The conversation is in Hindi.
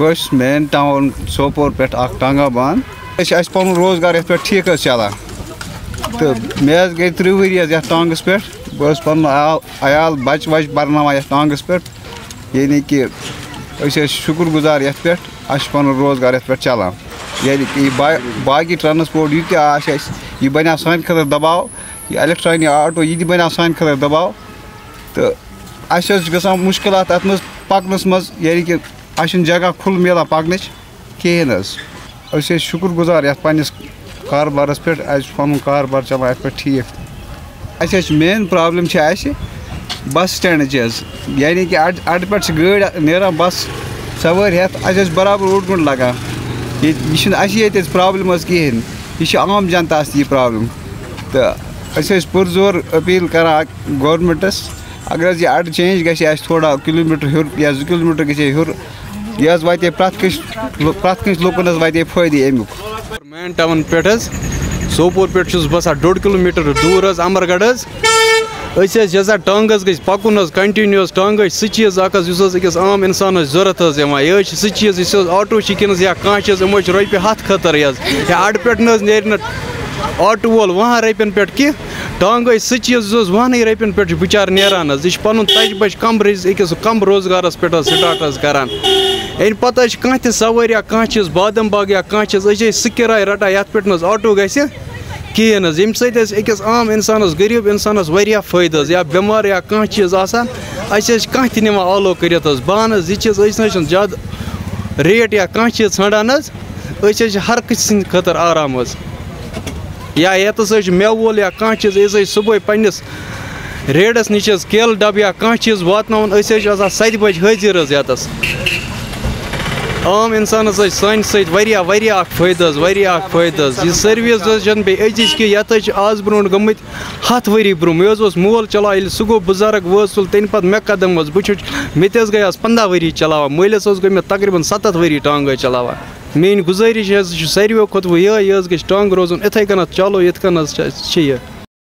बस मेन टाउन सोपोर पे टांगा बांध पुन रोजगार ये पे ठीक चलान तो मे गई 3 वर ये टांगस पे बस पुन आयाल बच वच पढ़ना ये टांगस पे यानी कि शुक्र गुजार ये पे पुन रोजगार ये पे चलान यानी कि बाकी ट्रांसपोर्ट यह यह बन सान खतर दबाव यह इलेक्ट्रॉनिक आटो यह बन सान खतर दबाव तो अस मुश्किल अत पकनस मज यानी कि अस जगह खुल मिलान पकन कहें शुक्र गुजार ये पन्नस कारबारस पे पुन कारबार चलान ये ठीक अस मेन प्रॉब्लम बस स्टैंड यानी कि अड पे गाड़ी ना बस सवारी हेथ बराबर ओटगुंड लगान ये प्रॉब्लम कहें यह आम जनता प्रॉब्लम तो अस पुरजोर अपील करान गवर्नमेंटस अगर यह अड चेंज गए थोड़ा किलोमीटर हूँ या 2 किलोमीटर गए हूँ यह वाते प्रत लूकन वाते फायदे अमुक मेन टाउन पे सोपोर पे बसा 1.5 किलोमीटर दूर अमरगढ़ यजा टांगस गई पकन कंटिन्यूस टांग चीज़ अकस आम इंसान जरूरत ये सह चीज़ इस आटो कस या कह चीज़ हम रोपे 100 खतर या अड पे ने आटो वोल 20 रपन पे कि टांग सह चीज़ 20 रपन पे बिचार नान यह पुन तजब कम कम रोजगार पे स्टार्ट करान अ पता कह त सवारी या कह चीज़ बादम बाग या कह चीज़ सह किराए रटान ये पे आटो ग कहें यम सकिस आम इंसानस गरीब इंसानस वह फायद या बीमार या कह चीज़ आह ना आलो कर बहान यह चीज़ ज्यादा रेट या कह चीज़ ढान हर किसी खतर आराम या ये मे वोल या कह चीज़ यह सुबह पन्नस रेडस नश केल डब या कह चीज़ वातन सत बज हाजिर यतस आम इंसानस सान फायद यह सर्विस बे अजिश कि ये आज ब्रो ग 100 वरी ब्रो मे मोल चलान सह गो बुजुर्ग वो तुल तेन पे मे कदम बहुत मे गई 15 वरी चलान मलस गई मे तकरीबन 70 वरी टांग चलान मेन गुजारिश सारे खुद यह टांग रोजन इथे कन चलो ये